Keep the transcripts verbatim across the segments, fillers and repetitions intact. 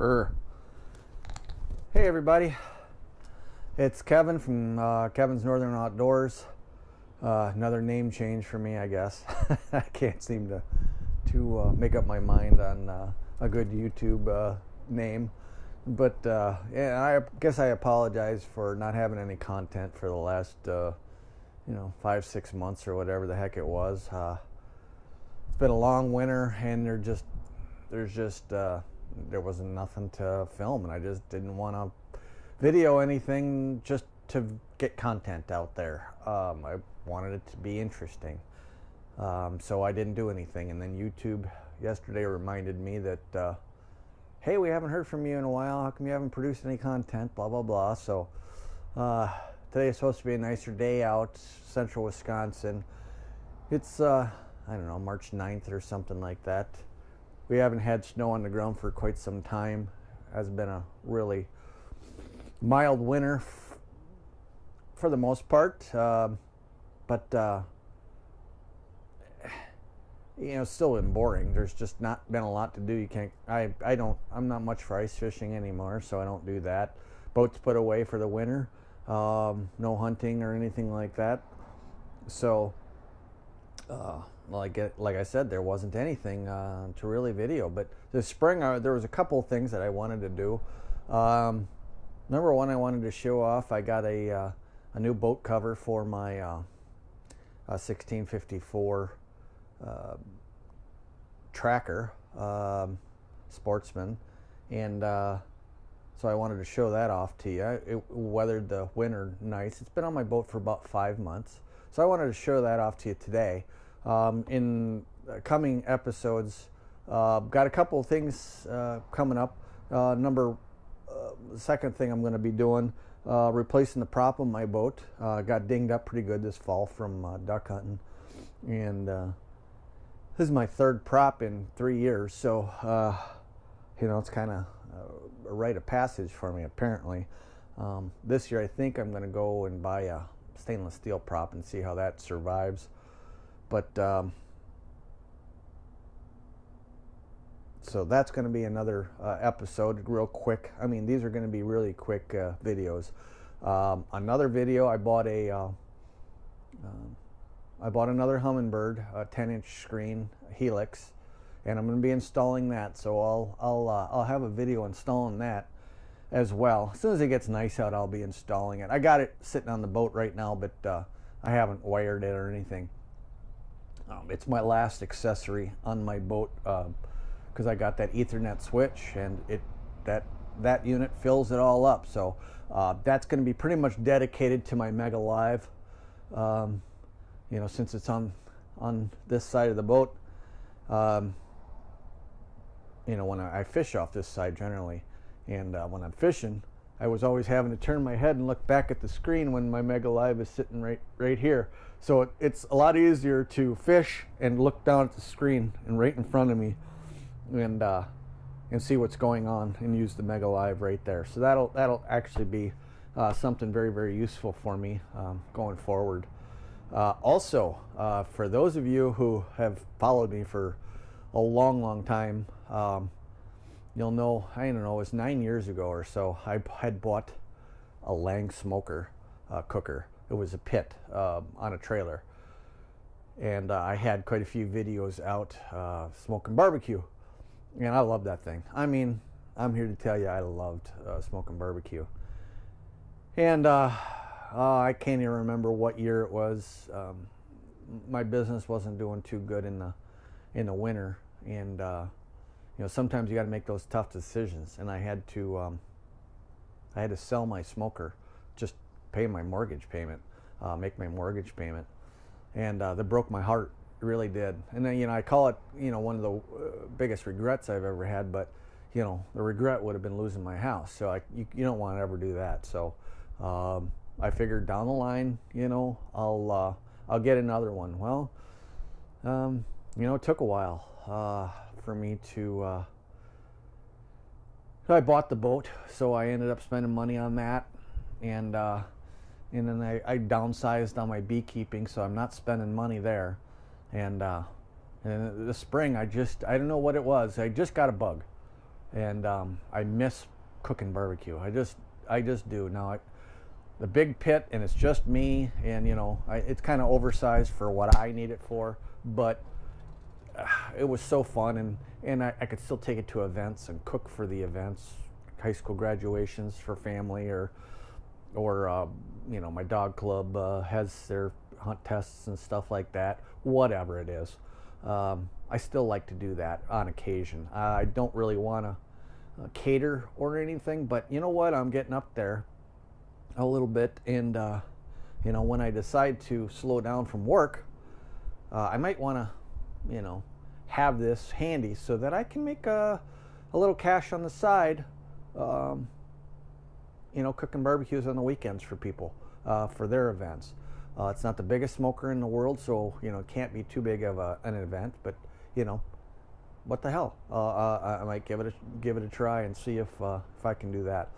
Brr. Hey everybody, it's Kevin from uh, Kevin's Northern Outdoors. Uh, another name change for me, I guess. I can't seem to to uh, make up my mind on uh, a good YouTube uh, name. But uh, yeah, I guess I apologize for not having any content for the last uh, you know five, six months or whatever the heck it was. Uh, it's been a long winter, and there just there's just uh, there was nothing to film, and I just didn't want to video anything just to get content out there. Um, I wanted it to be interesting, um, so I didn't do anything. And then YouTube yesterday reminded me that. Uh, hey, we haven't heard from you in a while. How come you haven't produced any content, blah, blah, blah. So uh, today is supposed to be a nicer day out, central Wisconsin. It's, uh, I don't know, March ninth or something like that. We haven't had snow on the ground for quite some time. It has been a really mild winter f for the most part. Uh, but, uh, you know, it's still been boring. There's just not been a lot to do. You can't, I, I don't, I'm not much for ice fishing anymore, so I don't do that. Boats put away for the winter. Um, no hunting or anything like that. So, uh, like, like I said, there wasn't anything uh, to really video. But this spring, I, there was a couple things that I wanted to do. Um, number one, I wanted to show off. I got a, uh, a new boat cover for my uh, uh, sixteen fifty-four Uh, Tracker uh, Sportsman, and uh, so I wanted to show that off to you. It weathered the winter nice. It's been on my boat for about five months, so I wanted to show that off to you today. Um, in coming episodes, uh, got a couple of things uh, coming up. Uh, number uh, second thing I'm going to be doing, uh, replacing the prop on my boat. Uh, got dinged up pretty good this fall from uh, duck hunting, and uh, this is my third prop in three years, so, uh, you know, it's kind of a rite of passage for me, apparently. Um, this year, I think I'm going to go and buy a stainless steel prop and see how that survives. But, um, so that's going to be another uh, episode real quick. I mean, these are going to be really quick uh, videos. Um, another video, I bought a... Uh, uh, I bought another Humminbird, a ten inch screen Helix, and I'm going to be installing that. So I'll I'll uh, I'll have a video installing that as well. As soon as it gets nice out, I'll be installing it. I got it sitting on the boat right now, but uh, I haven't wired it or anything. Um, it's my last accessory on my boat because uh, I got that Ethernet switch, and it that that unit fills it all up. So uh, that's going to be pretty much dedicated to my Mega Live. Um, You know, since it's on on this side of the boat, um, you know, when I, I fish off this side generally, and uh, when I'm fishing, I was always having to turn my head and look back at the screen when my Mega Live is sitting right right here. So it, it's a lot easier to fish and look down at the screen and right in front of me, and uh, and see what's going on and use the Mega Live right there. So that'll that'll actually be uh, something very very useful for me um, going forward. Uh, also, uh, for those of you who have followed me for a long, long time, um, you'll know, I don't know, it was nine years ago or so, I had bought a Lang smoker uh, cooker. It was a pit uh, on a trailer. And uh, I had quite a few videos out uh, smoking barbecue. And I love that thing. I mean, I'm here to tell you I loved uh, smoking barbecue. And... Uh, Uh, I can't even remember what year it was. Um, my business wasn't doing too good in the in the winter, and uh, you know sometimes you got to make those tough decisions. And I had to um, I had to sell my smoker, just pay my mortgage payment, uh, make my mortgage payment, and uh, that broke my heart. It really did. And then you know I call it you know one of the uh, biggest regrets I've ever had. But you know the regret would have been losing my house. So I you, you don't want to ever do that. So. Um, I figured down the line, you know, I'll uh, I'll get another one. Well, um, you know, it took a while uh, for me to. Uh, I bought the boat, so I ended up spending money on that, and uh, and then I, I downsized on my beekeeping, so I'm not spending money there, and uh, and this spring I just I don't know what it was. I just got a bug, and um, I miss cooking barbecue. I just I just do now. I, the big pit, and it's just me, and you know I, it's kind of oversized for what I need it for, but uh, it was so fun, and and I, I could still take it to events and cook for the events, high school graduations for family, or or uh, you know my dog club uh, has their hunt tests and stuff like that, whatever it is. Um, I still like to do that on occasion. Uh, I don't really want to uh, cater or anything, but you know what? I'm getting up there a little bit, and uh, you know, when I decide to slow down from work, uh, I might want to, you know, have this handy so that I can make a, a little cash on the side, um, you know, cooking barbecues on the weekends for people, uh, for their events. Uh, it's not the biggest smoker in the world, so, you know, it can't be too big of a, an event, but, you know, what the hell? Uh, uh, I might give it a, give it a try and see if, uh, if I can do that.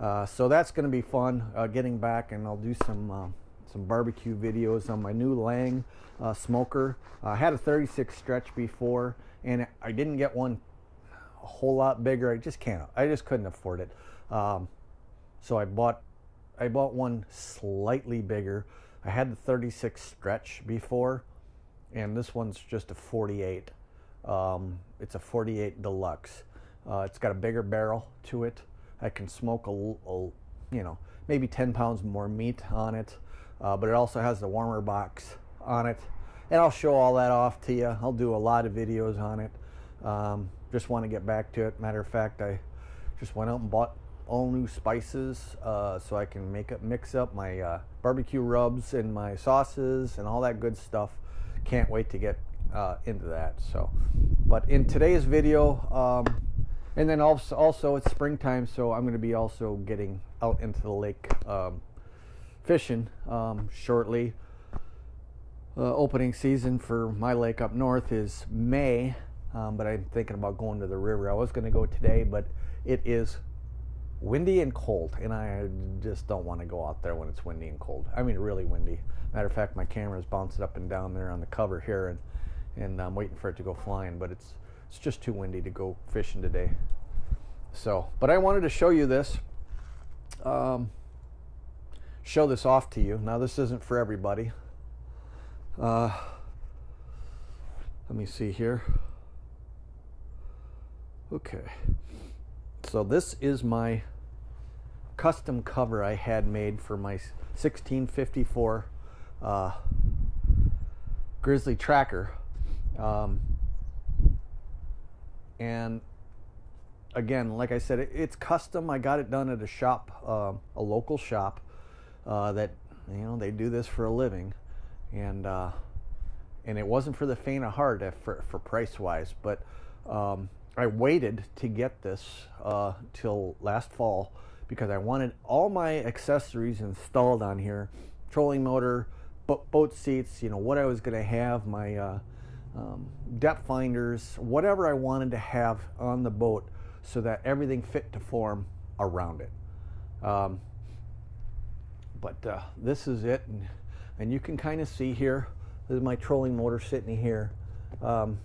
Uh, so that's going to be fun, uh, getting back, and I'll do some, uh, some barbecue videos on my new Lang uh, smoker. Uh, I had a thirty-six stretch before, and I didn't get one a whole lot bigger. I just can't. I just couldn't afford it. Um, so I bought, I bought one slightly bigger. I had the thirty-six stretch before, and this one's just a forty-eight. Um, it's a forty-eight Deluxe. Uh, it's got a bigger barrel to it. I can smoke a, a you know, maybe ten pounds more meat on it, uh, but it also has the warmer box on it, and I'll show all that off to you. I'll do a lot of videos on it. Um, just want to get back to it. Matter of fact, I just went out and bought all new spices, uh, so I can make up, mix up my uh, barbecue rubs and my sauces and all that good stuff. Can't wait to get uh, into that. So, but in today's video, um, and then also, also it's springtime, so I'm going to be also getting out into the lake um, fishing um, shortly. Uh, opening season for my lake up north is May, um, but I'm thinking about going to the river. I was going to go today, but it is windy and cold, and I just don't want to go out there when it's windy and cold. I mean, really windy. Matter of fact, my camera's bouncing up and down there on the cover here, and and I'm waiting for it to go flying, but it's it's just too windy to go fishing today. So, but I wanted to show you this, um, show this off to you. Now, this isn't for everybody. Uh, let me see here. Okay. So this is my custom cover I had made for my sixteen fifty-four uh, Grizzly Tracker, um, and again, like I said, it, it's custom. I got it done at a shop, uh, a local shop, uh, that, you know, they do this for a living, and uh, and it wasn't for the faint of heart for, for price wise, but. Um, I waited to get this uh, till last fall because I wanted all my accessories installed on here. Trolling motor, bo boat seats, you know, what I was going to have, my uh, um, depth finders, whatever I wanted to have on the boat so that everything fit to form around it. Um, but uh, this is it, and, and you can kind of see here, this is my trolling motor sitting here. Um,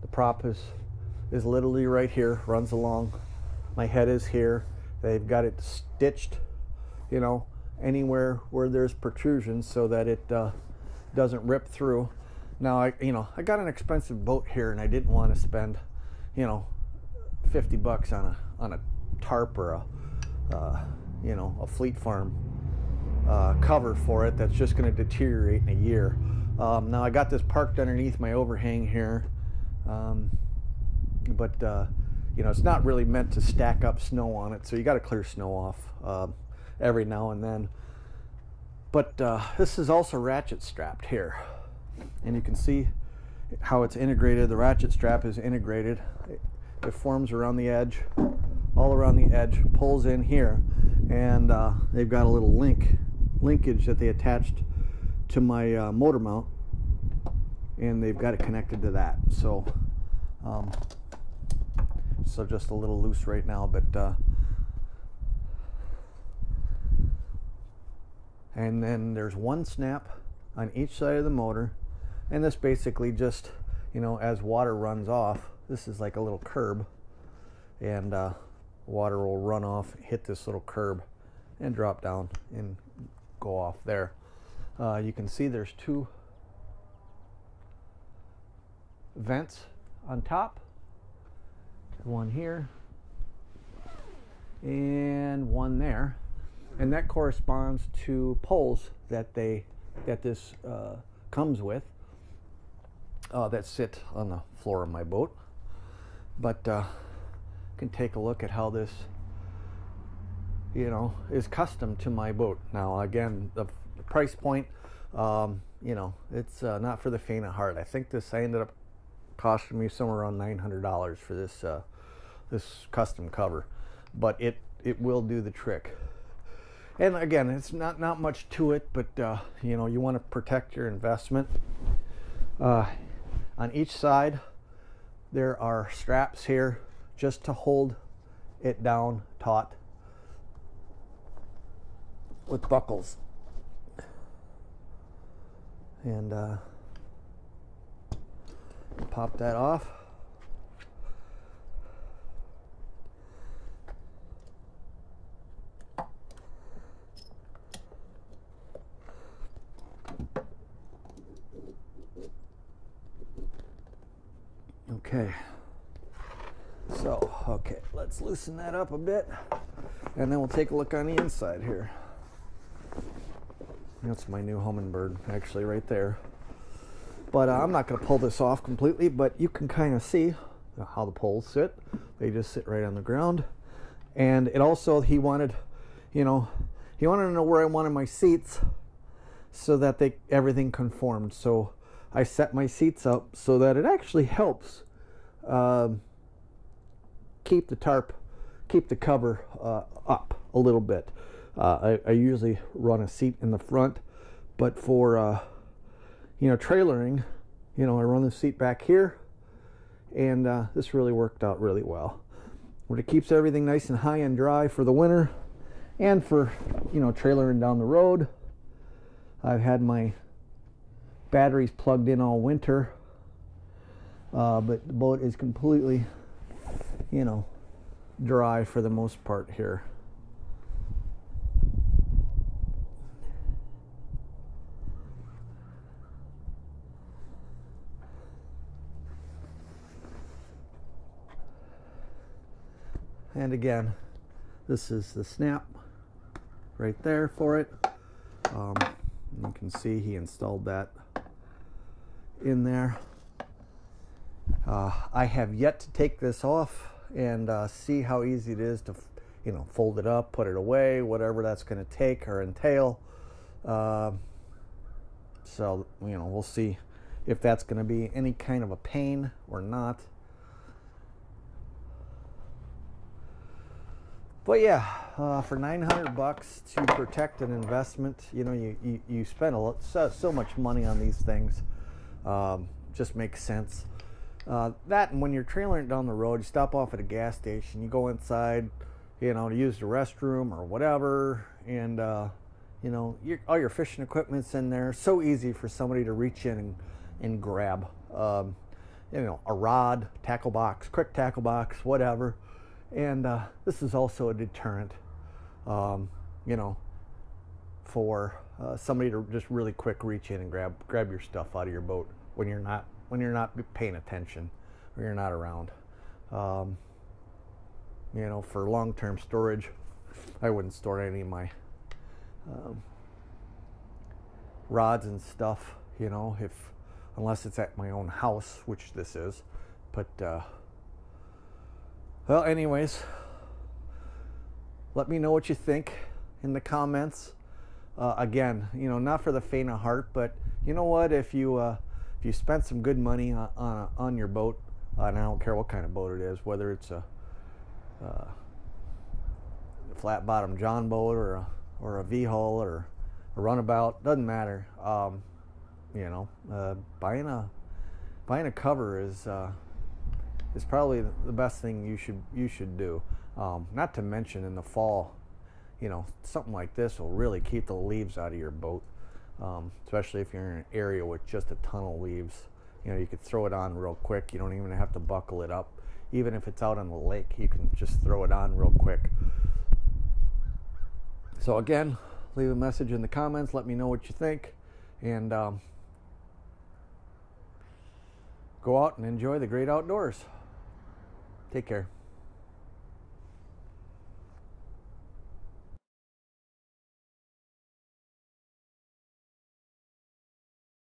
the prop is... is literally right here, runs along. My head is here. They've got it stitched, you know, anywhere where there's protrusions so that it uh, doesn't rip through. Now, I, you know, I got an expensive boat here, and I didn't want to spend, you know, fifty bucks on a on a tarp or a, uh, you know, a Fleet Farm uh, cover for it that's just going to deteriorate in a year. Um, now, I got this parked underneath my overhang here. Um, But, uh, you know, it's not really meant to stack up snow on it, so you got to clear snow off uh, every now and then. But uh, this is also ratchet strapped here. And you can see how it's integrated. The ratchet strap is integrated. It, it forms around the edge, all around the edge, pulls in here. And uh, they've got a little link, linkage that they attached to my uh, motor mount. And they've got it connected to that. So... Um, so just a little loose right now, but uh, and then there's one snap on each side of the motor, and this basically just, you know, as water runs off, this is like a little curb, and uh, water will run off, hit this little curb, and drop down and go off there. Uh, you can see there's two vents on top, one here and one there, and that corresponds to poles that they that this uh, comes with uh, that sit on the floor of my boat. But uh, can take a look at how this, you know, is custom to my boat. Now again, the, the price point, um, you know, it's uh, not for the faint of heart. I think this I ended up costing me somewhere around nine hundred dollars for this uh, this custom cover, but it it will do the trick. And again, it's not not much to it, but uh, you know, you want to protect your investment. Uh, on each side there are straps here just to hold it down taut with buckles, and uh, pop that off. Okay, so okay, let's loosen that up a bit, and then we'll take a look on the inside here. That's my new Humminbird, actually, right there. But uh, I'm not going to pull this off completely, but you can kind of see how the poles sit. They just sit right on the ground. And it also, he wanted, you know, he wanted to know where I wanted my seats so that they everything conformed. So I set my seats up so that it actually helps um, keep the tarp, keep the cover uh, up a little bit. Uh, I, I usually run a seat in the front, but for... Uh, you know, trailering, you know, I run the seat back here, and uh, this really worked out really well. But it keeps everything nice and high and dry for the winter, and for, you know, trailering down the road. I've had my batteries plugged in all winter, uh, but the boat is completely, you know, dry for the most part here. And again, this is the snap right there for it. Um, you can see he installed that in there. Uh, I have yet to take this off and uh, see how easy it is to, you know, fold it up, put it away, whatever that's going to take or entail. Uh, so, you know, we'll see if that's going to be any kind of a pain or not. But yeah, uh, for nine hundred bucks to protect an investment, you know, you, you, you spend a lot, so, so much money on these things. Um, just makes sense. Uh, that, and when you're trailering down the road, you stop off at a gas station, you go inside, you know, to use the restroom or whatever, and, uh, you know, your, all your fishing equipment's in there. So easy for somebody to reach in and, and grab, um, you know, a rod, tackle box, quick tackle box, whatever. And uh, this is also a deterrent, um, you know, for uh, somebody to just really quick reach in and grab grab your stuff out of your boat when you're not when you're not paying attention or you're not around. Um, you know, for long-term storage, I wouldn't store any of my um, rods and stuff, you know, if unless it's at my own house, which this is, but. Uh, Well, anyways, let me know what you think in the comments. Uh, again, you know, not for the faint of heart, but you know what? If you uh, if you spent some good money on on, on your boat, uh, and I don't care what kind of boat it is, whether it's a uh, flat bottom John boat or a, or a V-hull or a runabout, doesn't matter. Um, you know, uh, buying a buying a cover is. Uh, It's probably the best thing you should you should do. Um, not to mention in the fall, you know, something like this will really keep the leaves out of your boat, um, especially if you're in an area with just a ton of leaves. You know, you could throw it on real quick. You don't even have to buckle it up. even if it's out on the lake, you can just throw it on real quick. So again, leave a message in the comments, let me know what you think, and um, go out and enjoy the great outdoors. Take care.